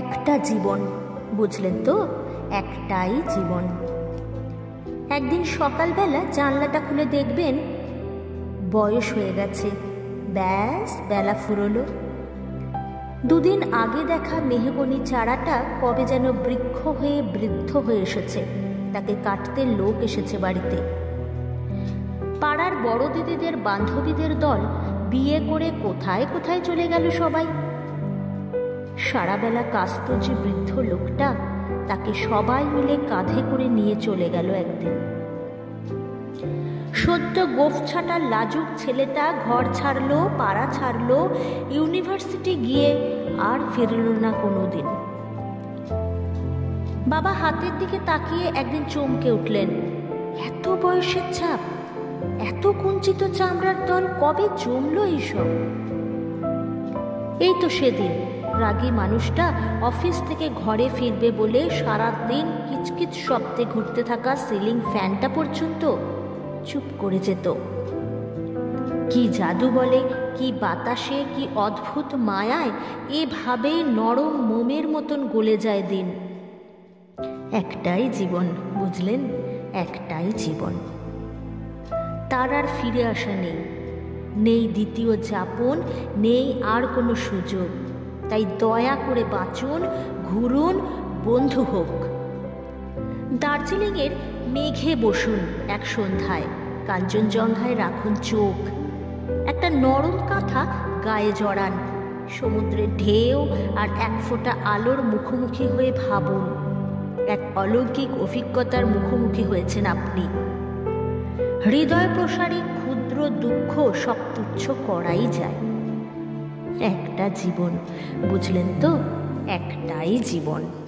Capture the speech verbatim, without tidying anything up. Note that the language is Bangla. একটা জীবন, বুঝলেন তো, একটাই জীবন। একদিন সকালবেলা জানলাটা খুলে দেখবেন বয়স হয়ে গেছে, ব্যাস বেলা ফুরোলো। দুদিন আগে দেখা মেহগনি চারাটা কবে যেন বৃক্ষ হয়ে বৃদ্ধ হয়ে এসেছে, তাকে কাটতে লোক এসেছে বাড়িতে। পাড়ার বড় দিদিদের বান্ধবীদের দল বিয়ে করে কোথায় কোথায় চলে গেল সবাই। সারাবেলা কাস্ত যে বৃদ্ধ লোকটা, তাকে সবাই মিলে কাঁধে করে নিয়ে চলে গেল একদিন। সদ্য গোফছাটা লাজুক ছেলেটা ঘর ছাড়লো, পাড়া ছাড়লো, ইউনিভার্সিটি গিয়ে আর ফিরল না কোনোদিন। বাবা হাতের দিকে তাকিয়ে একদিন চমকে উঠলেন, এত বয়সের ছাপ, এত কুঞ্চিত চামড়ার দল, কবে জমলো এইসব। এই তো সেদিন রাগী মানুষটা অফিস থেকে ঘরে ফিরবে বলে সারাদিন কিচকিচ শব্দে ঘুরতে থাকা সিলিং ফ্যানটা পর্যন্ত চুপ করে যেত। কি জাদু বলে, কি বাতাসে, কি অদ্ভুত মায়ায় এভাবে নরম মোমের মতন গলে যায় দিন। একটাই জীবন, বুঝলেন, একটাই জীবন। তার আর ফিরে আসা নেই, নেই দ্বিতীয় যাপন, নেই আর কোনো সুযোগ। তাই দয়া করে বাঁচুন, ঘুরুন, বন্ধু হোক। দার্জিলিংয়ের মেঘে বসুন এক সন্ধ্যায়, কাঞ্চনজঙ্ঘায় রাখুন চোখ, একটা নরম কাঁথা গায়ে জড়ান, সমুদ্রের ঢেউ আর এক ফোঁটা আলোর মুখোমুখি হয়ে ভাবুন, এক অলৌকিক অভিজ্ঞতার মুখোমুখি হয়েছেন আপনি। হৃদয় প্রসারী ক্ষুদ্র দুঃখ সব তুচ্ছ করাই যায়। একটা জীবন, বুঝলেন তো, একটাই জীবন।